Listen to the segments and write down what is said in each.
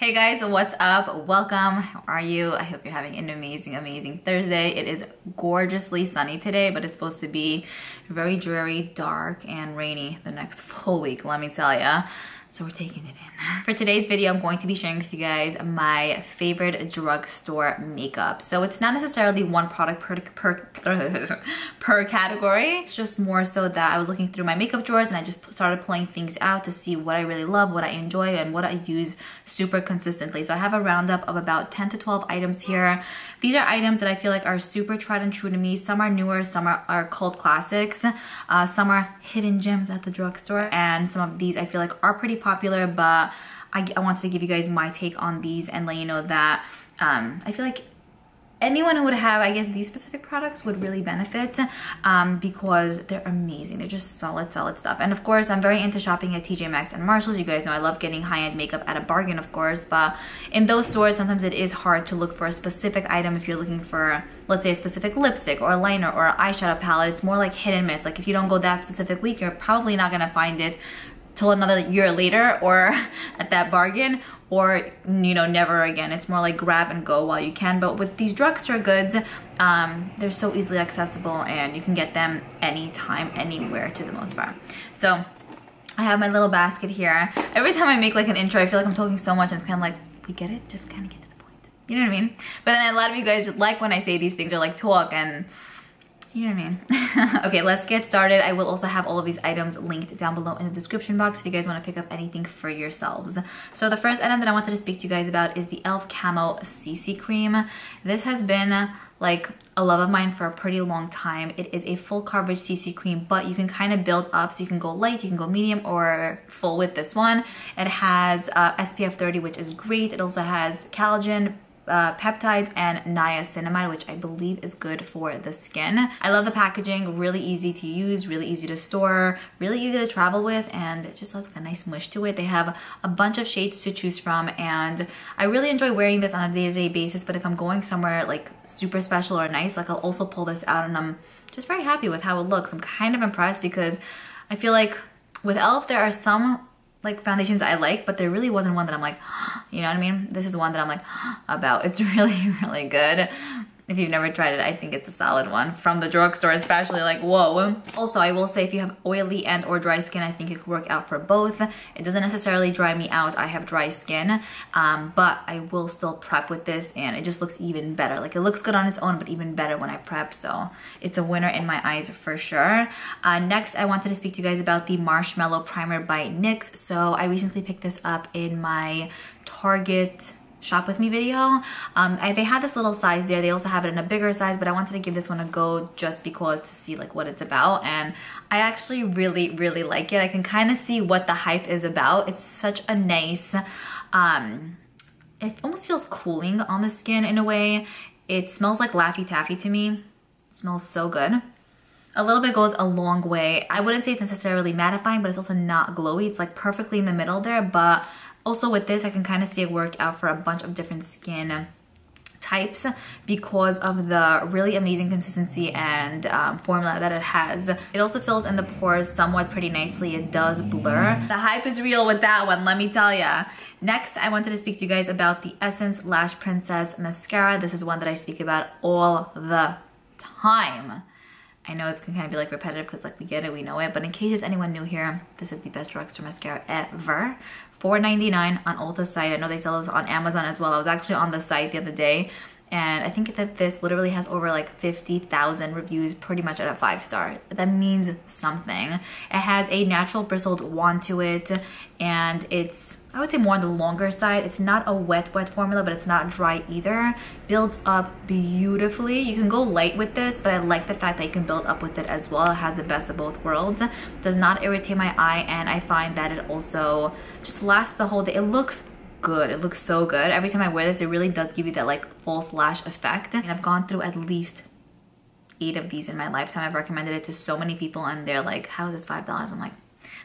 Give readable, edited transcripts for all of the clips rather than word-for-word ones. Hey guys, what's up? Welcome. How are you? I hope you're having an amazing Thursday. It is gorgeously sunny today, but it's supposed to be very dreary, dark, and rainy the next full week, let me tell ya. So we're taking it in. For today's video, I'm going to be sharing with you guys my favorite drugstore makeup. So it's not necessarily one product per category. It's just more so that I was looking through my makeup drawers and I just started pulling things out to see what I really love, what I enjoy, and what I use super consistently. So I have a roundup of about 10 to 12 items here. These are items that I feel like are super tried and true to me. Some are newer, some are cult classics, some are hidden gems at the drugstore, and some of these I feel like are pretty popular, but I wanted to give you guys my take on these and let you know that I feel like anyone who would have, I guess, these specific products would really benefit because they're amazing. They're just solid stuff. And of course, I'm very into shopping at TJ Maxx and Marshalls. You guys know I love getting high-end makeup at a bargain, of course, but in those stores, sometimes it is hard to look for a specific item if you're looking for, let's say, a specific lipstick or a liner or an eyeshadow palette. It's more like hit and miss. Like if you don't go that specific week, you're probably not gonna find it till another year later or at that bargain, or, you know, never again. It's more like grab and go while you can. But with these drugstore goods, they're so easily accessible and you can get them anytime, anywhere, to the most part. So I have my little basket here. Every time I make like an intro, I feel like I'm talking so much and it's kind of like, we get it, just kind of get to the point, you know what I mean? But then a lot of you guys like when I say these things or like talk, and you know what I mean? Okay, let's get started. I will also have all of these items linked down below in the description box if you guys want to pick up anything for yourselves. So the first item that I wanted to speak to you guys about is the Elf Camo CC Cream. This has been like a love of mine for a pretty long time. It is a full coverage CC cream, but you can kind of build up, so you can go light, you can go medium, or full with this one. It has SPF 30, which is great. It also has collagen, peptides, and niacinamide, which I believe is good for the skin. I love the packaging. Really easy to use, really easy to store, really easy to travel with, and it just has like a nice mush to it. They have a bunch of shades to choose from, and I really enjoy wearing this on a day-to-day basis, but if I'm going somewhere like super special or nice, like I'll also pull this out, and I'm just very happy with how it looks. I'm kind of impressed because I feel like with e.l.f. there are some like foundations I like, but there really wasn't one that I'm like, you know what I mean? This is one that I'm like about. It's really good. If you've never tried it, I think it's a solid one from the drugstore, especially, like, whoa. Also, I will say if you have oily and or dry skin, I think it could work out for both. It doesn't necessarily dry me out. I have dry skin, but I will still prep with this, and it just looks even better. Like, it looks good on its own, but even better when I prep, so it's a winner in my eyes for sure. Next, I wanted to speak to you guys about the Marshmallow Primer by NYX. So I recently picked this up in my Target shop with me video. They had this little size there. They also have it in a bigger size, but I wanted to give this one a go just because, to see like what it's about, and I actually really like it. I can kind of see what the hype is about. It's such a nice, it almost feels cooling on the skin in a way. It smells like Laffy Taffy to me. It smells so good. A little bit goes a long way. I wouldn't say it's necessarily mattifying, but it's also not glowy. It's like perfectly in the middle there, but also with this, I can kind of see it work out for a bunch of different skin types because of the really amazing consistency and formula that it has. It also fills in the pores somewhat pretty nicely. It does blur. The hype is real with that one, let me tell ya. Next, I wanted to speak to you guys about the Essence Lash Princess Mascara. This is one that I speak about all the time. I know it's gonna kind of be like repetitive because like we get it, we know it, but in case there's anyone new here, this is the best drugstore mascara ever. $4.99 on Ulta's site. I know they sell this on Amazon as well. I was actually on the site the other day, and I think that this literally has over like 50,000 reviews, pretty much at a 5-star. That means something. It has a natural bristled wand to it, and it's, I would say, more on the longer side. It's not a wet formula, but it's not dry either. Builds up beautifully. You can go light with this, but I like the fact that you can build up with it as well. It has the best of both worlds. Does not irritate my eye, and I find that it also just lasts the whole day. It looks good. It looks so good. Every time I wear this, it really does give you that like false lash effect. And I've gone through at least 8 of these in my lifetime. I've recommended it to so many people, and they're like, how is this $5? I'm like,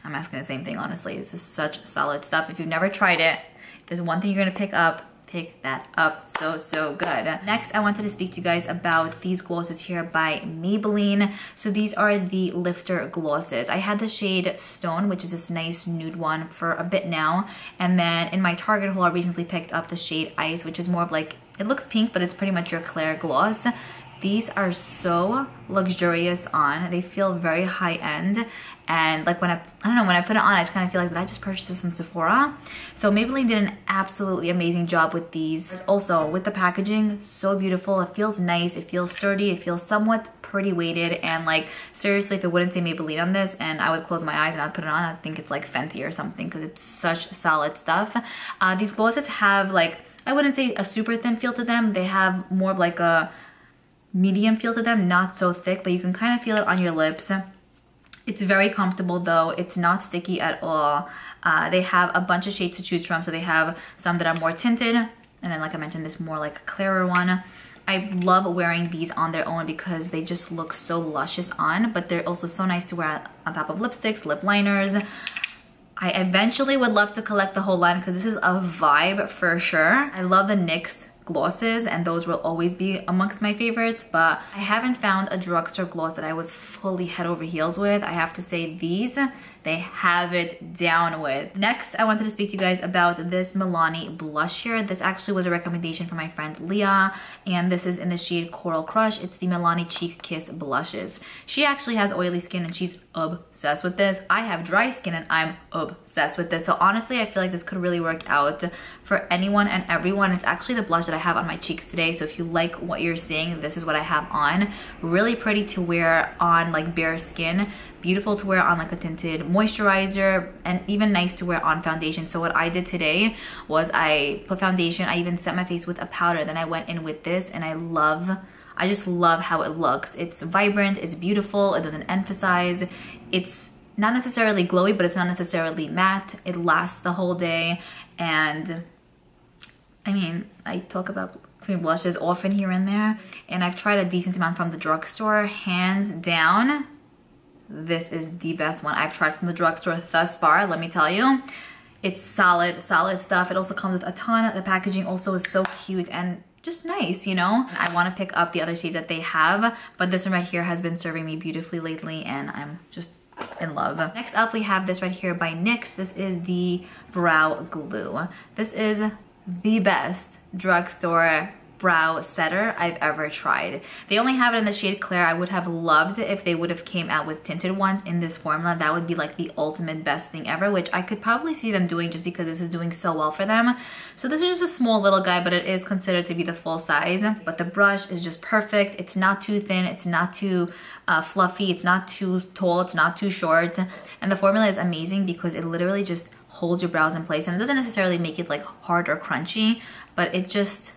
I'm asking the same thing, honestly. This is such solid stuff. If you've never tried it, if there's one thing you're gonna pick up, pick that up so good. Next, I wanted to speak to you guys about these glosses here by Maybelline. So these are the Lifter glosses. I had the shade Stone, which is this nice nude one, for a bit now, and then in my Target haul I recently picked up the shade Ice, which is more of like, it looks pink, but it's pretty much your Claire gloss. These are so luxurious on. They feel very high-end, and like when I put it on, I just kind of feel like that I just purchased this from Sephora. So Maybelline did an absolutely amazing job with these. Also, with the packaging, so beautiful. It feels nice, it feels sturdy, it feels somewhat pretty weighted, and like seriously, if it wouldn't say Maybelline on this and I would close my eyes and I'd put it on, I think it's like Fenty or something, because it's such solid stuff. These glosses have like, I wouldn't say a super thin feel to them. They have more of like a medium feel to them, not so thick, but you can kind of feel it on your lips. It's very comfortable though. It's not sticky at all. They have a bunch of shades to choose from. So they have some that are more tinted, and then like I mentioned, this more like a clearer one. I love wearing these on their own because they just look so luscious on, but they're also so nice to wear on top of lipsticks, lip liners. I eventually would love to collect the whole line because this is a vibe for sure. I love the NYX glosses, and those will always be amongst my favorites, but I haven't found a drugstore gloss that I was fully head over heels with. I have to say these, they have it down with. Next, I wanted to speak to you guys about this Milani blush here. This actually was a recommendation from my friend Leah, and this is in the shade Coral Crush. It's the Milani Cheek Kiss Blushes. She actually has oily skin and she's obsessed with this. I have dry skin and I'm obsessed with this. So honestly, I feel like this could really work out for anyone and everyone. It's actually the blush that I have on my cheeks today. So if you like what you're seeing, this is what I have on. Really pretty to wear on like bare skin. Beautiful to wear on like a tinted moisturizer, and even nice to wear on foundation. So what I did today was I put foundation, I even set my face with a powder, then I went in with this, and I just love how it looks. It's vibrant, it's beautiful, it doesn't emphasize, it's not necessarily glowy, but it's not necessarily matte. It lasts the whole day, and I mean, I talk about cream blushes often here and there, and I've tried a decent amount from the drugstore. Hands down, this is the best one I've tried from the drugstore thus far, let me tell you. It's solid stuff. It also comes with a ton. The packaging also is so cute and just nice, you know. I want to pick up the other shades that they have, but this one right here has been serving me beautifully lately, and I'm just in love. Next up, we have this right here by NYX. This is the Brow Glue. This is the best drugstore brow setter I've ever tried. They only have it in the shade Claire. I would have loved it if they would have came out with tinted ones in this formula. That would be like the ultimate best thing ever, which I could probably see them doing just because this is doing so well for them. So this is just a small little guy, but it is considered to be the full size. But the brush is just perfect. It's not too thin, it's not too fluffy, it's not too tall, it's not too short. And the formula is amazing because it literally just holds your brows in place, and it doesn't necessarily make it like hard or crunchy, but it just,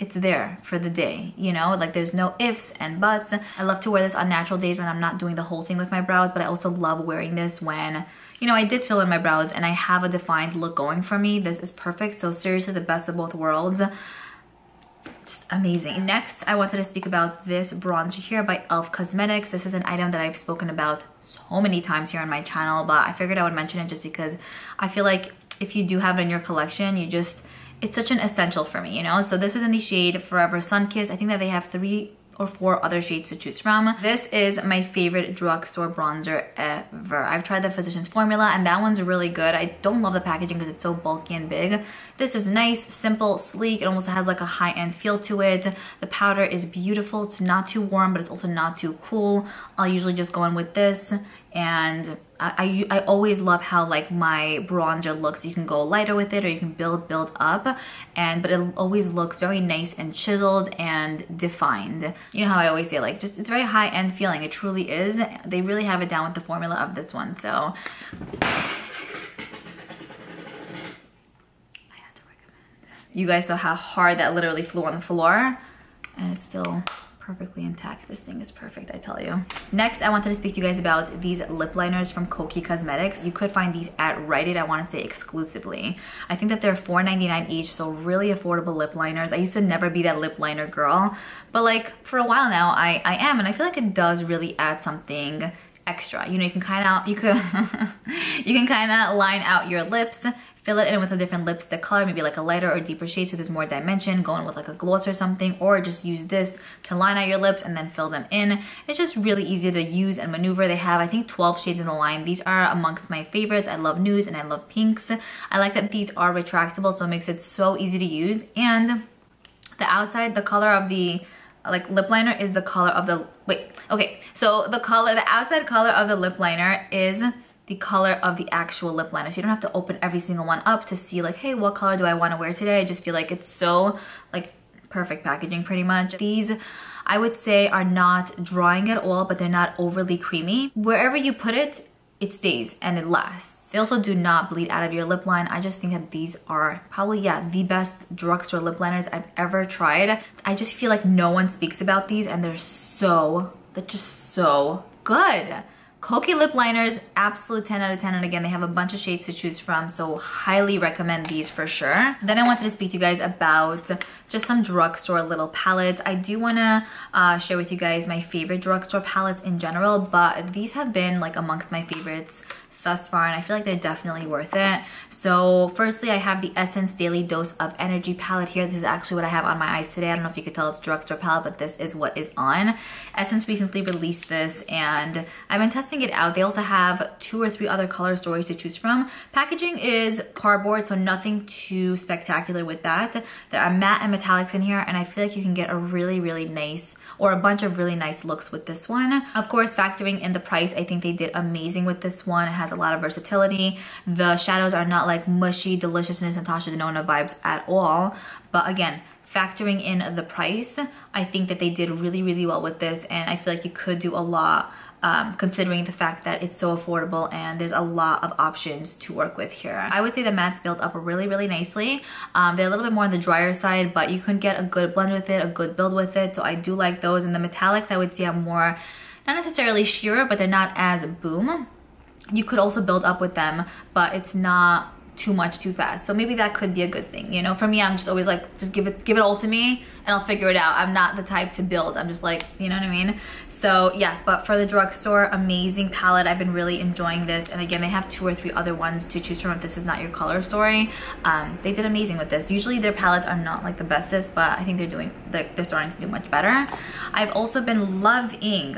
it's there for the day, you know, like there's no ifs and buts. I love to wear this on natural days when I'm not doing the whole thing with my brows, but I also love wearing this when, you know, I did fill in my brows and I have a defined look going for me. This is perfect. So seriously, the best of both worlds. Just amazing. Next, I wanted to speak about this bronzer here by Elf Cosmetics. This is an item that I've spoken about so many times here on my channel, but I figured I would mention it just because I feel like if you do have it in your collection, you just, it's such an essential for me, you know? So this is in the shade Forever Sunkiss. I think that they have 3 or 4 other shades to choose from. This is my favorite drugstore bronzer ever. I've tried the Physician's Formula, and that one's really good. I don't love the packaging because it's so bulky and big. This is nice, simple, sleek. It almost has like a high-end feel to it. The powder is beautiful. It's not too warm, but it's also not too cool. I'll usually just go in with this, and I always love how like my bronzer looks. You can go lighter with it, or you can build up, and but it always looks very nice and chiseled and defined. You know how I always say, like, just, it's very high-end feeling. It truly is. They really have it down with the formula of this one. So I had to recommend. You guys saw how hard that literally flew on the floor, and it's still perfectly intact. This thing is perfect, I tell you. Next, I wanted to speak to you guys about these lip liners from Koki Cosmetics. You could find these at Rite Aid, I want to say exclusively. I think that they're $4.99 each, so really affordable lip liners. I used to never be that lip liner girl, but like for a while now, I am, and I feel like it does really add something extra. You know, you can kind of line out your lips, fill it in with a different lipstick color, maybe like a lighter or deeper shade so there's more dimension, go in with like a gloss or something, or just use this to line out your lips and then fill them in. It's just really easy to use and maneuver. They have, I think, 12 shades in the line. These are amongst my favorites. I love nudes and I love pinks. I like that these are retractable, so it makes it so easy to use. And the outside, the color of the lip liner is the color of the, the outside color of the lip liner is the color of the actual lip liner, so you don't have to open every single one up to see like, hey, what color do I want to wear today. I just feel like it's so like perfect packaging pretty much. These I would say are not drying at all, but they're not overly creamy. Wherever you put it, it stays and it lasts. They also do not bleed out of your lip line. I just think that these are probably, yeah, the best drugstore lip liners I've ever tried. I just feel like no one speaks about these and they're so, they're just so good. Koki lip liners, absolute 10 out of 10. And again, they have a bunch of shades to choose from, so highly recommend these for sure. Then I wanted to speak to you guys about just some drugstore little palettes. I do want to share with you guys my favorite drugstore palettes in general, but these have been like amongst my favorites thus far, and I feel like they're definitely worth it. So firstly, I have the Essence Daily Dose of Energy palette here. This is actually what I have on my eyes today. I don't know if you could tell it's drugstore palette, but this is what is on. Essence recently released this and I've been testing it out. They also have 2 or 3 other color stories to choose from. Packaging is cardboard, so nothing too spectacular with that. There are matte and metallics in here, and I feel like you can get a really nice, or a bunch of really nice looks with this one. Of course, factoring in the price, I think they did amazing with this one. It has a lot of versatility. The shadows are not like mushy deliciousness Natasha Denona vibes at all, but again, factoring in the price, I think that they did really well with this, and I feel like you could do a lot considering the fact that it's so affordable and there's a lot of options to work with here. I would say the mattes build up really nicely. They're a little bit more on the drier side, but you can get a good blend with it, a good build with it, so I do like those. And the metallics I would say are more, not necessarily sheer, but they're not as boom. You could also build up with them, but it's not too much too fast, so maybe that could be a good thing. You know, for me, I'm just always like, just give it all to me and I'll figure it out. I'm not the type to build. I'm just like, you know what I mean? So yeah, but for the drugstore, amazing palette. I've been really enjoying this. And again, they have 2 or 3 other ones to choose from if this is not your color story. They did amazing with this. Usually their palettes are not like the bestest, but I think they're doing, they're starting to do much better. I've also been loving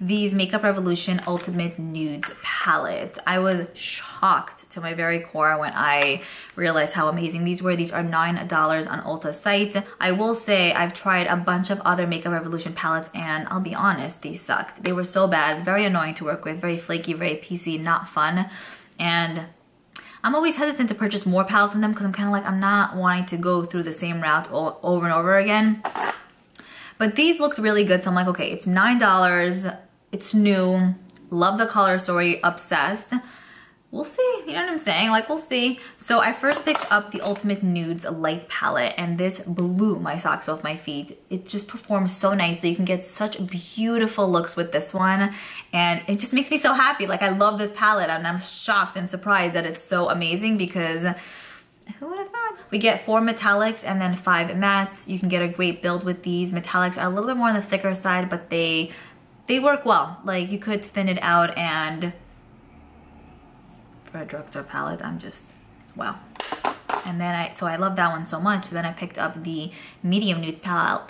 these Makeup Revolution Ultimate Nudes palette. I was shocked to my very core when I realized how amazing these were. These are $9 on Ulta site. I will say I've tried a bunch of other Makeup Revolution palettes, and I'll be honest, these sucked. They were so bad, very annoying to work with, very flaky, very PC, not fun. And I'm always hesitant to purchase more palettes from them because I'm kind of like, I'm not wanting to go through the same route over and over again. But these looked really good, so I'm like, okay, it's $9, it's new, love the color story, obsessed. We'll see, you know what I'm saying? Like, we'll see. So I first picked up the Ultimate Nudes Light Palette, and this blew my socks off my feet. It just performs so nicely. You can get such beautiful looks with this one, and it just makes me so happy. Like, I love this palette, and I'm shocked and surprised that it's so amazing because who would have thought? We get 4 metallics and then 5 mattes. You can get a great build with these. Metallics are a little bit more on the thicker side, but they work well. Like, you could thin it out, and for a drugstore palette, I'm just wow. And then I love that one so much. So then I picked up the Medium Nudes palette.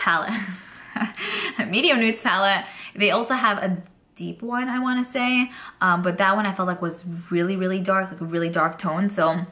Medium Nudes palette. They also have a deep one, I want to say, but that one I felt like was really dark, like a really dark tone. So,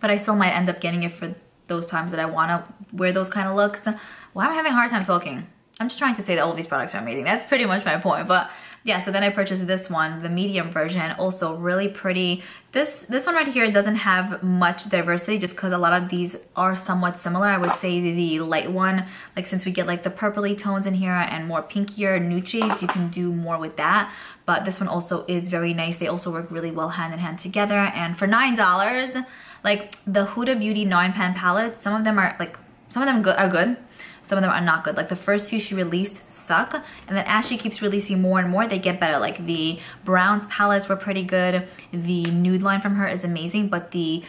but I still might end up getting it for those times that I want to wear those kind of looks. Well, I'm having a hard time talking. I'm just trying to say that all of these products are amazing. That's pretty much my point, but yeah, so then I purchased this one, the medium version, also really pretty. This one right here doesn't have much diversity just because a lot of these are somewhat similar. I would say the light one, like since we get like the purpley tones in here and more pinkier nude shades, you can do more with that. But this one also is very nice. They also work really well hand in hand together. And for $9, like the Huda Beauty 9-pan palette, some of them are like, some of them are good. Some of them are not good. Like the first few she released suck, and then as she keeps releasing more and more, they get better. Like the browns palettes were pretty good. The nude line from her is amazing, but the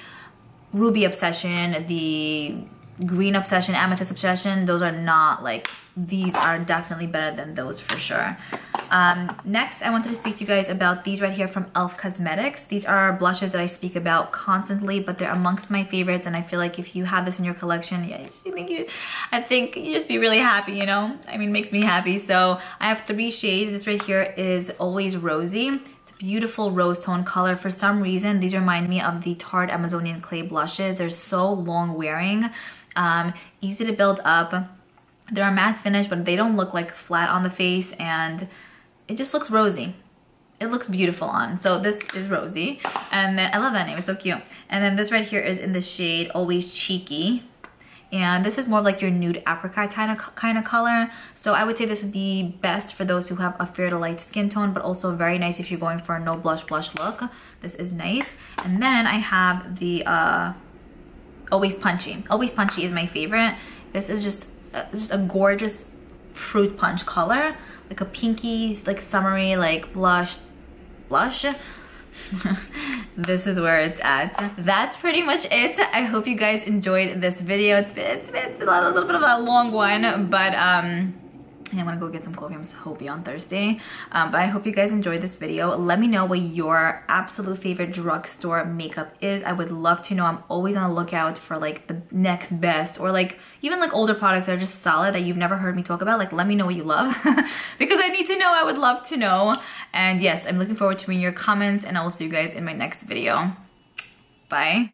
ruby obsession, the green obsession, amethyst obsession, those are not like, these are definitely better than those for sure. Next, I wanted to speak to you guys about these right here from Elf Cosmetics. These are blushes that I speak about constantly, but they're amongst my favorites, and I feel like if you have this in your collection, I think you just be really happy, you know? I mean, it makes me happy. So I have 3 shades. This right here is Always Rosy. Beautiful rose tone color. For some reason, these remind me of the Tarte Amazonian Clay Blushes. They're so long wearing, easy to build up. They're a matte finish, but they don't look like flat on the face, and it just looks rosy. It looks beautiful on. So this is Rosy, and then I love that name, it's so cute. And then this right here is in the shade Always Cheeky. And this is more of like your nude apricot kind of color. So I would say this would be best for those who have a fair to light skin tone, but also very nice if you're going for a no blush look. This is nice. And then I have the Always Punchy. Always Punchy is my favorite. This is just a gorgeous fruit punch color, like a pinky, like summery, like blush. This is where it's at. That's pretty much it. I hope you guys enjoyed this video. It's a little bit of a long one, but I'm gonna go get some coffee. I'm so hoping on Thursday. But I hope you guys enjoyed this video. Let me know what your absolute favorite drugstore makeup is. I would love to know. I'm always on the lookout for like the next best, or like even like older products that are just solid that you've never heard me talk about. Like, let me know what you love because I need to know. I would love to know. And yes, I'm looking forward to reading your comments, and I will see you guys in my next video. Bye.